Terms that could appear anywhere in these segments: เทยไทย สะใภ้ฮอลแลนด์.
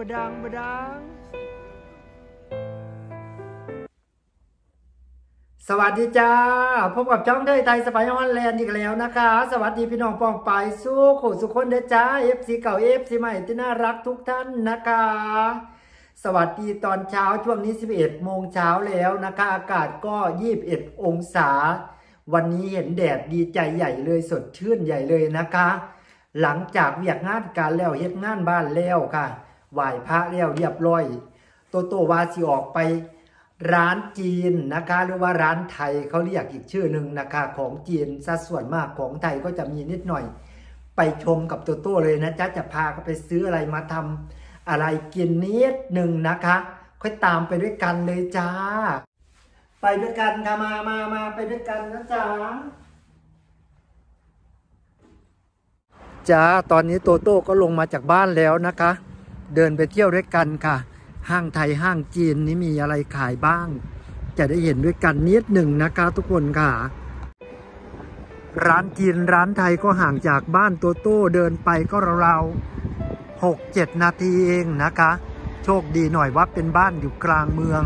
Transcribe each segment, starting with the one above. Bedang. สวัสดีจ้าพบกับช่องเดยไทยสไปฮอนแลนด์อีกแล้วนะคะสวัสดีพี่น้องปองปายสู้ขู่สุขคนเด้อจ้า FC เก่า FC ใหม่ที่น่ารักทุกท่านนะคะสวัสดีตอนเช้าช่วงนี้11โมงเช้าแล้วนะคะอากาศก็21องศาวันนี้เห็นแดดดีใจใหญ่เลยสดชื่นใหญ่เลยนะคะหลังจากเวียกงานการแล้วเฮ็ดงานบ้านแล้วค่ะไหว้พระแล้วเรียบร้อยโตว่าสิออกไปร้านจีนนะคะหรือว่าร้านไทยเขาเรียกอีกชื่อหนึ่งนะคะของจีนสัดส่วนมากของไทยก็จะมีนิดหน่อยไปชมกับโตเลยนะจ๊ะจะพาเขาไปซื้ออะไรมาทำอะไรกินนิดหนึ่งนะคะค่อยตามไปด้วยกันเลยจ้าไปด้วยกันค่ะมาไปด้วยกันนะจ๊ะจ้าตอนนี้โต้ก็ลงมาจากบ้านแล้วนะคะเดินไปเที่ยวด้วยกันค่ะห้างไทยห้างจีนนี้มีอะไรขายบ้างจะได้เห็นด้วยกันนิดหนึ่งนะคะทุกคนค่ะร้านจีนร้านไทยก็ห่างจากบ้านโต้เดินไปก็ราวๆ 6-7 นาทีเองนะคะโชคดีหน่อยว่าเป็นบ้านอยู่กลางเมือง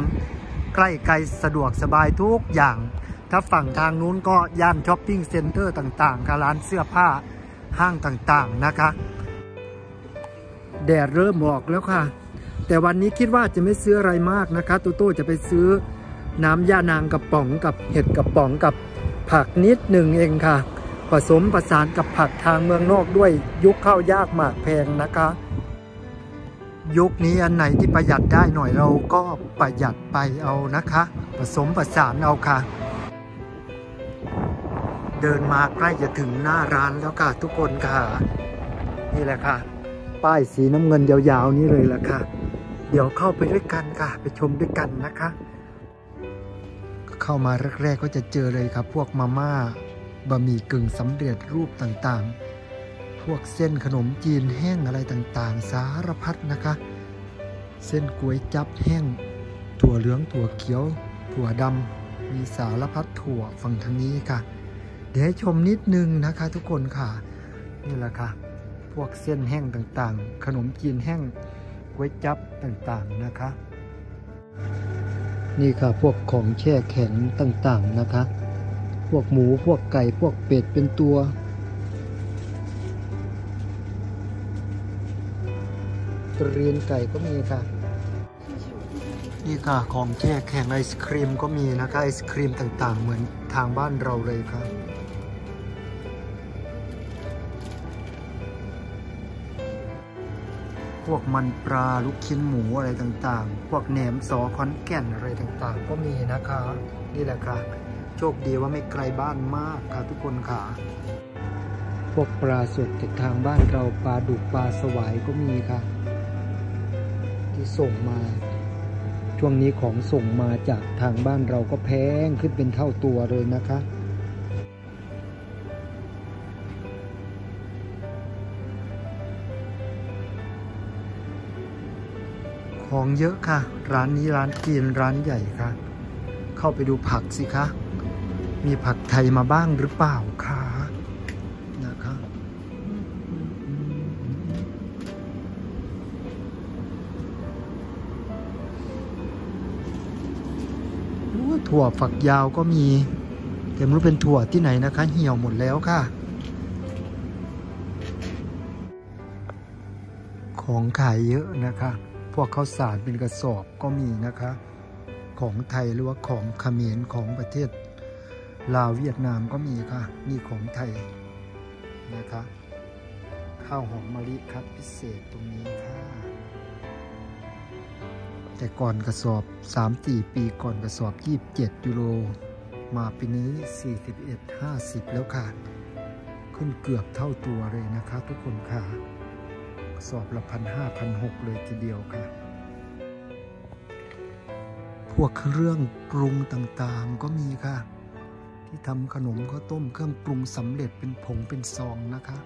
ใกล้ไกลสะดวกสบายทุกอย่างถ้าฝั่งทางนู้นก็ย่านช้อปปิ้งเซ็นเตอร์ต่างๆกับร้านเสื้อผ้าห้างต่างๆนะคะแดดเริ่มออกแล้วค่ะแต่วันนี้คิดว่าจะไม่ซื้ออะไรมากนะคะโต้จะไปซื้อน้ำย่านางกระป๋องกับเห็ดกระป๋องกับผักนิดหนึ่งเองค่ะผสมประสานกับผักทางเมืองนอกด้วยยุคข้าวยากหมากแพงนะคะยุคนี้อันไหนที่ประหยัดได้หน่อยเราก็ประหยัดไปเอานะคะผสมประสานเอาค่ะเดินมาใกล้จะถึงหน้าร้านแล้วค่ะทุกคนค่ะนี่แหละค่ะป้ายสีน้ำเงินยาวๆนี้เลยล่ะค่ะเดี๋ยวเข้าไปด้วยกันค่ะไปชมด้วยกันนะคะเข้ามาแรกๆก็จะเจอเลยครับพวกมาม่าบะหมี่กึ่งสำเร็จรูปต่างๆพวกเส้นขนมจีนแห้งอะไรต่างๆสารพัดนะคะเส้นก๋วยจั๊บแห้งถั่วเหลืองถั่วเขียวถั่วดำมีสารพัดถั่วฝั่งทางนี้ค่ะเดี๋ยวให้ชมนิดนึงนะคะทุกคนค่ะนี่แหละค่ะพวกเส้นแห้งต่างๆขนมจีนแห้งก๋วยจั๊บต่างๆนะคะนี่ค่ะพวกของแช่แข็งต่างๆนะคะพวกหมูพวกไก่พวกเป็ดเป็นตัวตรีนไก่ก็มีค่ะนี่ค่ะของแช่แข็งไอศครีมก็มีนะคะไอศครีมต่างๆเหมือนทางบ้านเราเลยค่ะพวกมันปลาลูกชิ้นหมูอะไรต่างๆพวกแหนมสอขอนแก่นอะไรต่างๆก็มีนะคะนี่แหละค่ะโชคดีว่าไม่ไกลบ้านมากค่ะทุกคนค่ะพวกปลาสดจากทางบ้านเราปลาดุกปลาสวายก็มีค่ะที่ส่งมาช่วงนี้ของส่งมาจากทางบ้านเราก็แพงขึ้นเป็นเท่าตัวเลยนะคะของเยอะค่ะร้านนี้ร้านจีนร้านใหญ่ค่ะเข้าไปดูผักสิคะมีผักไทยมาบ้างหรือเปล่าคะนะคะถั่วฝักยาวก็มีแต่ไม่รู้เป็นถั่วที่ไหนนะคะเหี่ยวหมดแล้วค่ะของขายเยอะนะคะพวกข้าวสารเป็นกระสอบก็มีนะคะของไทยหรือว่าของเขมรของประเทศลาวเวียดนามก็มีค่ะนี่ของไทยนะคะข้าวหอมมะลิคัดพิเศษตรงนี้ค่ะแต่ก่อนกระสอบ 3-4 ปีก่อนกระสอบ27ยูโรมาปีนี้ 41-50 แล้วค่ะขึ้นเกือบเท่าตัวเลยนะคะทุกคนค่ะสอบละ1,500-1,600เลยทีเดียวค่ะพวกเครื่องปรุงต่างๆก็มีค่ะ ที่ทำขนมข้าวต้มเครื่องปรุงสำเร็จเป็นผงเป็นซองนะคะ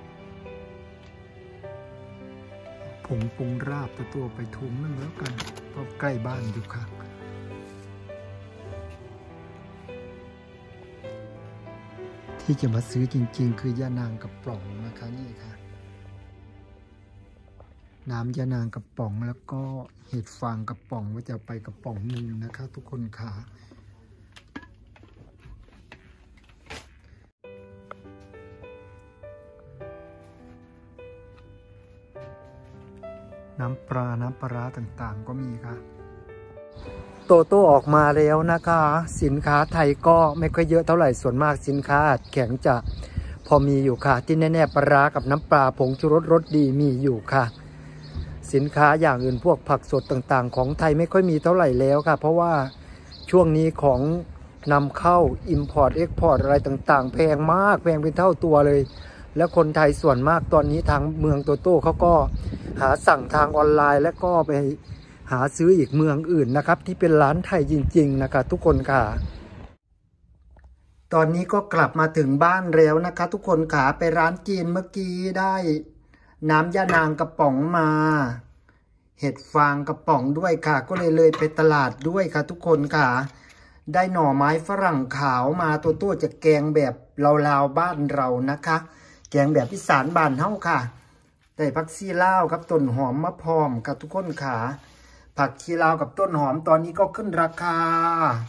ผงปรุงราบตัวไปถุงนึงแล้วกันเพราะใกล้บ้านอยู่ค่ะที่จะมาซื้อจริงๆคือยานางกับป๋องนะคะนี่ค่ะน้ำยานางกับป๋องแล้วก็เห็ดฟางกับป๋องว่าจะไปกับป๋องนึงนะคะทุกคนค่ะน้ำปลาน้ำปลาต่างๆก็มีค่ะโตโต้ออกมาแล้วนะคะสินค้าไทยก็ไม่ค่อยเยอะเท่าไหร่ส่วนมากสินค้าอัดแข็งจะพอมีอยู่ค่ะที่แน่ๆปลากับน้ำปลาผงชูรสรสดีมีอยู่ค่ะสินค้าอย่างอื่นพวกผักสดต่างๆของไทยไม่ค่อยมีเท่าไหร่แล้วค่ะเพราะว่าช่วงนี้ของนำเข้า Import Export อะไรต่างๆแพงมากแพงเป็นเท่าตัวเลยและคนไทยส่วนมากตอนนี้ทางเมืองโตโต้เขาก็หาสั่งทางออนไลน์และก็ไปหาซื้ออีกเมืองอื่นนะครับที่เป็นร้านไทยจริงๆนะคะทุกคนค่ะตอนนี้ก็กลับมาถึงบ้านแล้วนะคะทุกคนค่ะไปร้านจีนเมื่อกี้ได้น้ำยานางกระป๋องมาเห็ดฟางกระป๋องด้วยค่ะก็เลยไปตลาดด้วยค่ะทุกคนค่ะได้หน่อไม้ฝรั่งขาวมาโตโต้จะแกงแบบลาวๆบ้านเรานะคะแกงแบบอีสานบ้านเฮาค่ะได้ผักชีลาวครับต้นหอมมะพร้อมกับทุกคนค่ะผักชีลาวกับต้นหอมตอนนี้ก็ขึ้นราคา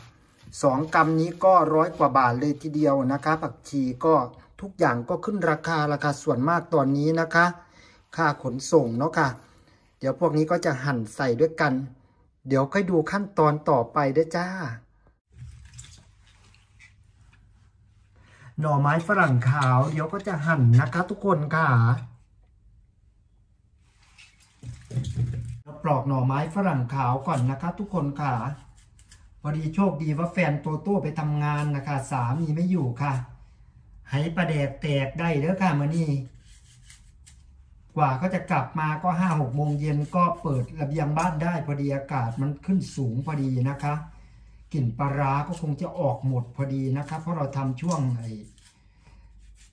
2กรัมนี้ก็100 กว่าบาทเลยทีเดียวนะคะผักชีก็ทุกอย่างก็ขึ้นราคาส่วนมากตอนนี้นะคะค่าขนส่งเนาะค่ะเดี๋ยวพวกนี้ก็จะหั่นใส่ด้วยกันเดี๋ยวค่อยดูขั้นตอนต่อไปเด้อจ้าหน่อไม้ฝรั่งขาวเดี๋ยวก็จะหั่นนะคะทุกคนค่ะปลอกหน่อไม้ฝรั่งขาวก่อนนะคะทุกคนค่ะพอดีโชคดีว่าแฟนโตโต้ไปทำงานนะคะสามีไม่อยู่ค่ะให้ประแดกแตกได้เด้อค่ะมื้อนี้กว่าก็จะกลับมาก็ 5-6 โมงเย็นก็เปิดระเบียงบ้านได้พอดีอากาศมันขึ้นสูงพอดีนะคะกลิ่นปลาร้าก็คงจะออกหมดพอดีนะครับเพราะเราทำช่วง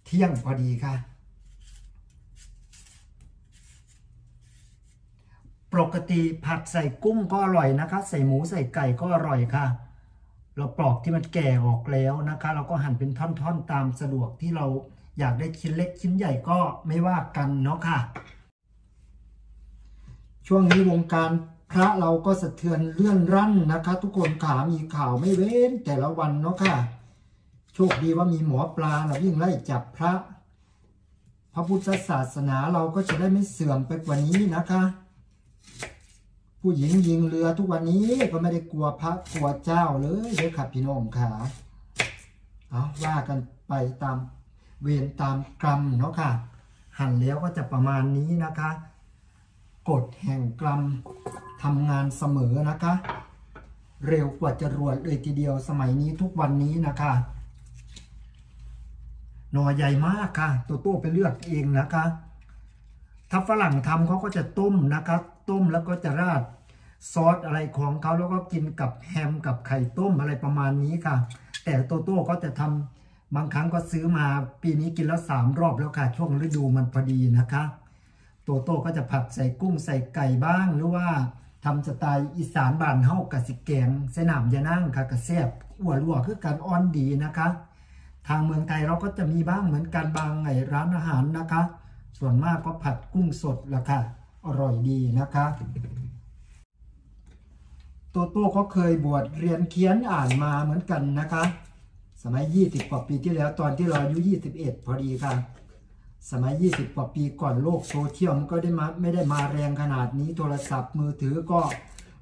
เที่ยงพอดีค่ะปกติผัดใส่กุ้งก็อร่อยนะคะใส่หมูใส่ไก่ก็อร่อยค่ะเราปลอกที่มันแก่ออกแล้วนะคะเราก็หั่นเป็นท่อนๆตามสะดวกที่เราอยากได้ชิ้นเล็กชิ้นใหญ่ก็ไม่ว่ากันเนาะค่ะช่วงนี้วงการพระเราก็สะเทือนเลื่อนรั่นนะคะทุกคนขามีข่าวไม่เว้นแต่ละวันเนาะค่ะโชคดีว่ามีหมอปลาเราวิ่งไล่จับพระพุทธศาสนาเราก็จะได้ไม่เสื่อมไปกว่านี้นะคะผู้หญิงยิงเรือทุกวันนี้ก็ไม่ได้กลัวพระกลัวเจ้าเลยเด้อค่ะพี่น้องขาเอาว่ากันไปตามเวรตามกรรมเนาะค่ะหั่นแล้วก็จะประมาณนี้นะคะกฎแห่งกรรมทำงานเสมอนะคะเร็วกว่าจรวดเลยทีเดียวสมัยนี้ทุกวันนี้นะคะหน่อใหญ่มากค่ะตัวโต้ไปเลือกเองนะคะถ้าฝรั่งทำเขาก็จะต้มนะคะต้มแล้วก็จะราดซอสอะไรของเขาแล้วก็กินกับแฮมกับไข่ต้มอะไรประมาณนี้ค่ะแต่ตัวโต้ก็จะทำบางครั้งก็ซื้อมาปีนี้กินแล้ว3 รอบแล้วค่ะช่วงฤดูมันพอดีนะคะโตโต้ก็จะผัดใส่กุ้งใส่ไก่บ้างหรือว่าทำสไตล์อีสานบ้านเฮากะสิแกงใส่น้ำยะนางค่ะกะแซ่บอั่วรั่วคือการอ่อนดีนะคะทางเมืองไทยเราก็จะมีบ้างเหมือนกันบางร้านอาหารนะคะส่วนมากก็ผัดกุ้งสดละค่ะอร่อยดีนะคะโตโต้ก็เคยบวชเรียนเขียนอ่านมาเหมือนกันนะคะสมัย20 กว่าปีที่แล้วตอนที่เราอายุ21พอดีค่ะสมัย20 กว่าปีก่อนโลกโซเชียลมันก็ไม่ได้มาแรงขนาดนี้โทรศัพท์มือถือก็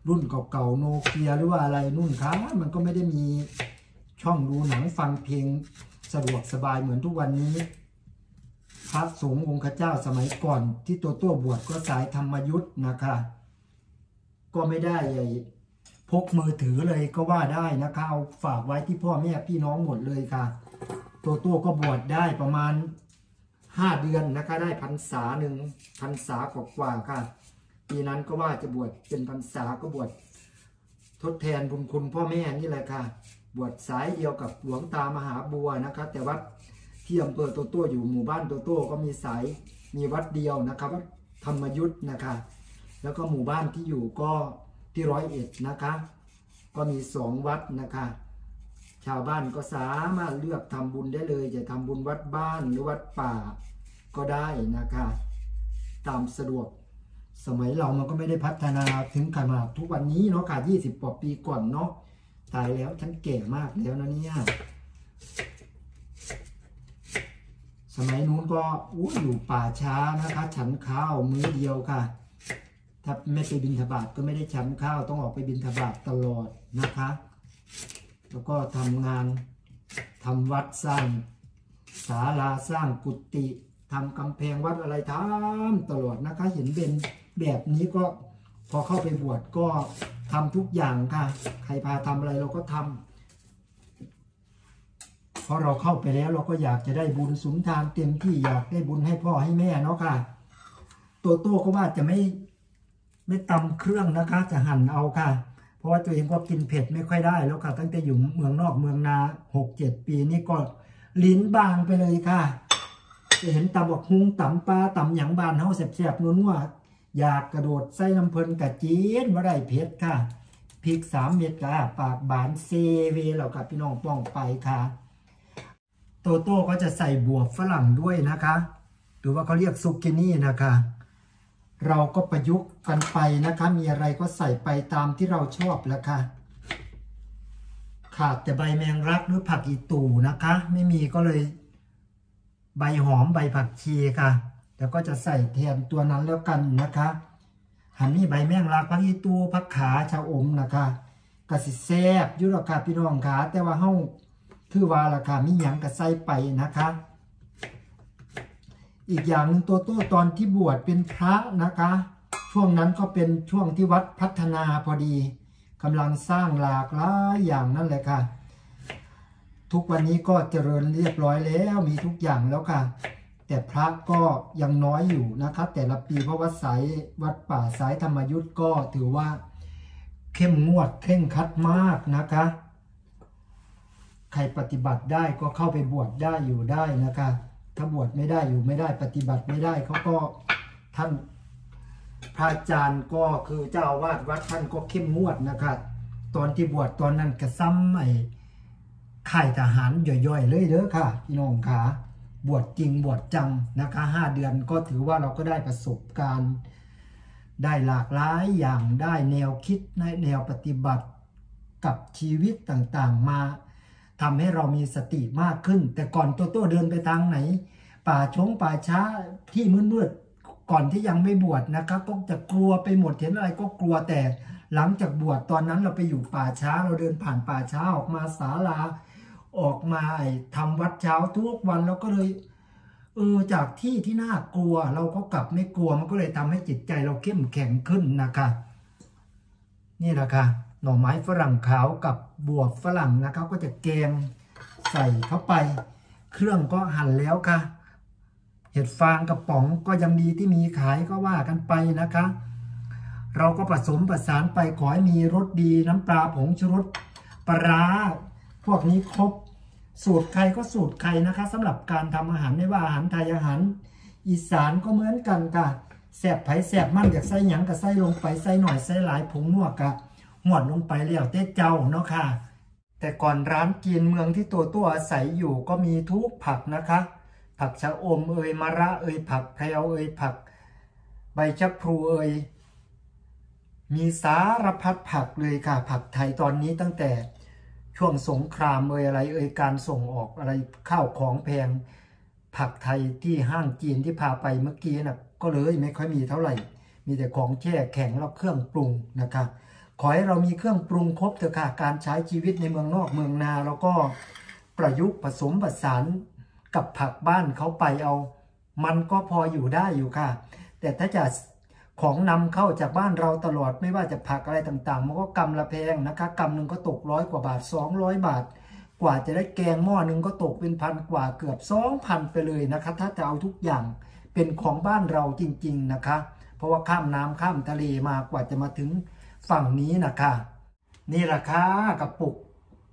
รุ่นเก่าๆโนเกียหรือว่าอะไรนู่นค่ะมันก็ไม่ได้มีช่องดูหนังฟังเพลงสะดวกสบายเหมือนทุกวันนี้พระสงฆ์องค์เจ้าสมัยก่อนที่ตัวบวชก็สายธรรมยุทธ์นะคะก็ไม่ได้พกมือถือเลยก็ว่าได้นะคะเอาฝากไว้ที่พ่อแม่พี่น้องหมดเลยค่ะตัวก็บวชได้ประมาณ5 เดือนนะคะได้พรรษา 1 พรรษากว่าค่ะปีนั้นก็ว่าจะบวชเป็นพรรษาก็บวชทดแทนบุญคุณพ่อแม่นี่แหละค่ะ บวชสายเดียวกับหลวงตามหาบัวนะครับแต่วัดที่อำเภอโตโต้อยู่หมู่บ้านโตโต้ก็มีสายมีวัดเดียวนะครับวัดธรรมยุทธ์นะคะแล้วก็หมู่บ้านที่อยู่ก็ที่101นะคะก็มี2วัดนะคะชาวบ้านก็สามารถเลือกทำบุญได้เลยจะทำบุญวัดบ้านหรือวัดป่าก็ได้นะคะตามสะดวกสมัยเรามันก็ไม่ได้พัฒนาถึงขนาดทุกวันนี้เนาะค่ะ20กว่าปีก่อนเนาะตายแล้วฉันแก่มากแล้วนะเนี่ยสมัยนู้นก็อยู่ป่าช้านะคะฉันข้าวมื้อเดียวค่ะถ้าไม่ไปบิณฑบาตก็ไม่ได้ฉันข้าวต้องออกไปบิณฑบาตตลอดนะคะแล้วก็ทำงานทำวัดสร้างศาลาสร้างกุฏิทำกำแพงวัดอะไรทำตลอดนะคะเห็นเป็นแบบนี้ก็พอเข้าไปบวชก็ทำทุกอย่างค่ะใครพาทำอะไรเราก็ทำเพราะเราเข้าไปแล้วเราก็อยากจะได้บุญสุนทานเต็มที่อยากได้บุญให้พ่อให้แม่เนาะค่ะโตโต้ก็ว่าจะไม่ตำเครื่องนะคะจะหั่นเอาค่ะเพราะว่าตัวเองก็กินเผ็ดไม่ค่อยได้แล้วค่ะตั้งแต่อยู่เมืองนอกเมืองนา 6-7 ปีนี่ก็ลิ้นบางไปเลยค่ะจะเห็นตำบักหุ่งตำปลาตำหยังบานเฮาแสบๆนัวๆอยากกระโดดใส่น้ำเพลินกะจีนมาได้เผ็ดค่ะพริก3 เม็ดค่ะปากบานเซเวแล้วกับพี่น้องป้องไปค่ะโตโต้ก็จะใส่บวบฝรั่งด้วยนะคะหรือว่าเขาเรียกซุกินี่นะคะเราก็ประยุกต์กันไปนะคะมีอะไรก็ใส่ไปตามที่เราชอบแล้วค่ะขาดแต่ใบแมงลักหรือผักอีตู่นะคะไม่มีก็เลยใบหอมใบผักชีค่ะแล้วก็จะใส่แทนตัวนั้นแล้วกันนะคะหั่นนี่ใบแมงลักผักอีตู่ผักขาชะอมนะคะกะสิแซ่บยุรกาพี่น้องขาแต่ว่าเฮาคือว่าราคามีหยังก็ใส่ไปนะคะอีกอย่างนึงตัวโต้ตอนที่บวชเป็นพระนะคะช่วงนั้นก็เป็นช่วงที่วัดพัฒนาพอดีกำลังสร้างหลากหลายอย่างนั่นแหละค่ะทุกวันนี้ก็เจริญเรียบร้อยแล้วมีทุกอย่างแล้วค่ะแต่พระก็ยังน้อยอยู่นะคะแต่ละปีเพราะว่าสายวัดป่าสายธรรมยุทธ์ก็ถือว่าเข้มงวดเคร่งครัดมากนะคะใครปฏิบัติได้ก็เข้าไปบวชได้อยู่ได้นะคะถ้าบวชไม่ได้อยู่ไม่ได้ปฏิบัติไม่ได้เขาก็ท่านพระอาจารย์ก็คือเจ้าอาวาสวัดท่านก็เข้มงวดนะคะตอนที่บวชตอนนั้นกระซ้ำไอ้ค่ายทหารย่อยๆเลยเด้อค่ะพี่น้องขาบวชจริงบวชจังนะคะ5 เดือนก็ถือว่าเราก็ได้ประสบการณ์ได้หลากหลายอย่างได้แนวคิดในแนวปฏิบัติกับชีวิตต่างๆมาทำให้เรามีสติมากขึ้นแต่ก่อนโตโต้เดินไปทางไหนป่าช้าที่มืดๆก่อนที่ยังไม่บวชนะครับก็จะกลัวไปหมดเห็นอะไรก็กลัวแต่หลังจากบวชตอนนั้นเราไปอยู่ป่าช้าเราเดินผ่านป่าช้าออกมาศาลาออกมาทำวัดเช้าทุกวันแล้วก็เลยจากที่น่ากลัวเราก็กลับไม่กลัวมันก็เลยทำให้จิตใจเราเข้มแข็งขึ้นนะคะนี่แหละค่ะหน่อไม้ฝรั่งขาวกับบวบฝรั่งนะครับก็จะแกงใส่เข้าไปเครื่องก็หั่นแล้วค่ะเห็ดฟางกระป๋องก็ยังดีที่มีขายก็ว่ากันไปนะคะเราก็ผสมประสานไปขอให้มีรสดีน้ำปลาผงชูรสปลาพวกนี้ครบสูตรใครก็สูตรใครนะคะสำหรับการทำอาหารไม่ว่าอาหารไทยอาหารอีสานก็เหมือนกันค่ะแสบไผ่แสบมันอยากใส่หยังก็ใส่ลงไปใส่หน่อยใส่หลายผงนัวกะหวดลงไปแล้วเต้เจ้าเนาะค่ะแต่ก่อนร้านกินเมืองที่ตัวอาศัยอยู่ก็มีทุกผักนะคะผักชะอมมะระผักแพรวผักใบชะพลูมีสารพัดผักเลยค่ะผักไทยตอนนี้ตั้งแต่ช่วงสงครามอะไรการส่งออกอะไรข้าวของแพงผักไทยที่ห้างจีนที่พาไปเมื่อกี้น่ะก็เลยไม่ค่อยมีเท่าไหร่มีแต่ของแช่แข็งแล้วเครื่องปรุงนะคะขอให้เรามีเครื่องปรุงครบเถอะค่ะการใช้ชีวิตในเมืองนอกเมืองนาแล้วก็ประยุกต์ผสมผสานกับผักบ้านเขาไปเอามันก็พออยู่ได้อยู่ค่ะแต่ถ้าจะของนำเข้าจากบ้านเราตลอดไม่ว่าจะผักอะไรต่างๆมันก็กำละแพงนะคะกำหนึ่งก็ตก100 กว่าบาท200 บาทกว่าจะได้แกงหม้อหนึ่งก็ตกเป็นพันกว่าเกือบ 2,000 ไปเลยนะคะถ้าจะเอาทุกอย่างเป็นของบ้านเราจริงๆนะคะเพราะว่าข้ามน้ำข้ามทะเลมากว่าจะมาถึงฝั่งนี้นะคะนี่ราคากระปุก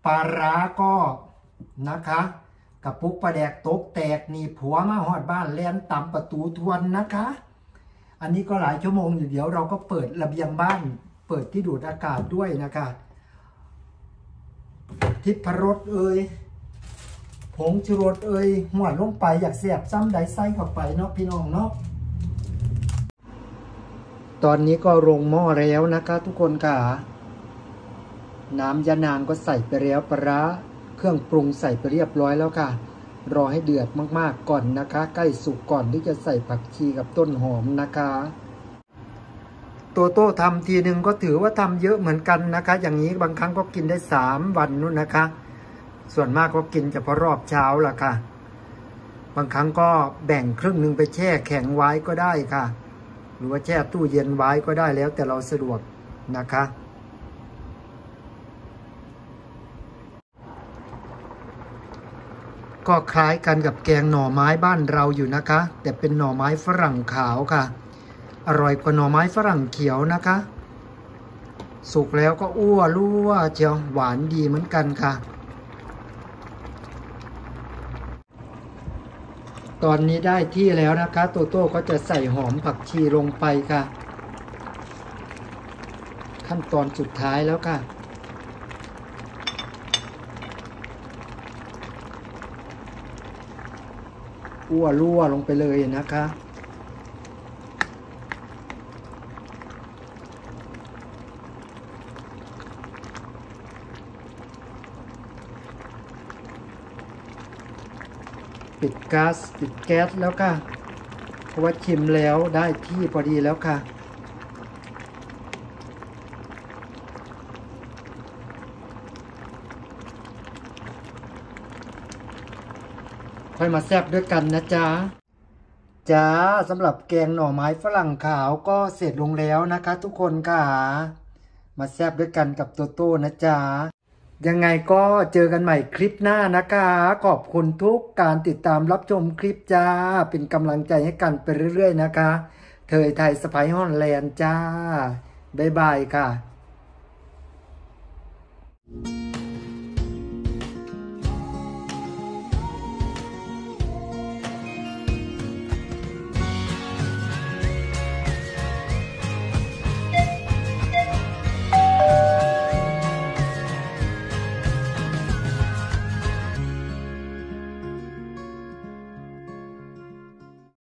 ปลาร้าก็นะคะกระปุกปลาแดกตกแตกหนีผัวมาหอดบ้านแลนตำประตูทวนนะคะอันนี้ก็หลายชั่วโมงอยู่เดี๋ยวเราก็เปิดระเบียงบ้านเปิดที่ดูดอากาศด้วยนะคะทิพรสเอ่ยผงชูรสเอ่ยหัวลงไปอยากเสียบซ้ำใดไส้เข้าไปเนาะพี่น้องเนาะตอนนี้ก็ลงหม้อแล้วนะคะทุกคนค่ะน้ำยะนางก็ใส่ไปแล้วปลาร้าเครื่องปรุงใส่ไปเรียบร้อยแล้วค่ะรอให้เดือดมากๆก่อนนะคะใกล้สุกก่อนที่จะใส่ผักชีกับต้นหอมนะคะตัวโต้ทำทีหนึ่งก็ถือว่าทำเยอะเหมือนกันนะคะอย่างนี้บางครั้งก็กินได้3วันนู่นนะคะส่วนมากก็กินเฉพาะรอบเช้าล่ะค่ะบางครั้งก็แบ่งครึ่งหนึ่งไปแช่แข็งไว้ก็ได้ค่ะหรือว่าแช่ตู้เย็นไว้ก็ได้แล้วแต่เราสะดวกนะคะก็คล้ายกันกับแกงหน่อไม้บ้านเราอยู่นะคะแต่เป็นหน่อไม้ฝรั่งขาวค่ะอร่อยกว่าหน่อไม้ฝรั่งเขียวนะคะสุกแล้วก็อ้วนรั่วเจียวหวานดีเหมือนกันค่ะตอนนี้ได้ที่แล้วนะคะโตโต้ก็จะใส่หอมผักชีลงไปค่ะขั้นตอนสุดท้ายแล้วค่ะอ้วนรั่วลงไปเลยนะคะปิดก๊าซปิดแก๊สแล้วค่ะเพราะว่าชิมแล้วได้ที่พอดีแล้วค่ะค่อยมาแซ่บด้วยกันนะจ๊ะจ้าสำหรับแกงหน่อไม้ฝรั่งขาวก็เสร็จลงแล้วนะคะทุกคนค่ะมาแซ่บด้วยกันกับโตโต้นะจ๊ะยังไงก็เจอกันใหม่คลิปหน้านะคะขอบคุณทุกการติดตามรับชมคลิปจ้าเป็นกำลังใจให้กันไปเรื่อยๆนะคะเทยไทยสไปซ์ฮอลแลนด์จ้าบ๊ายบายค่ะ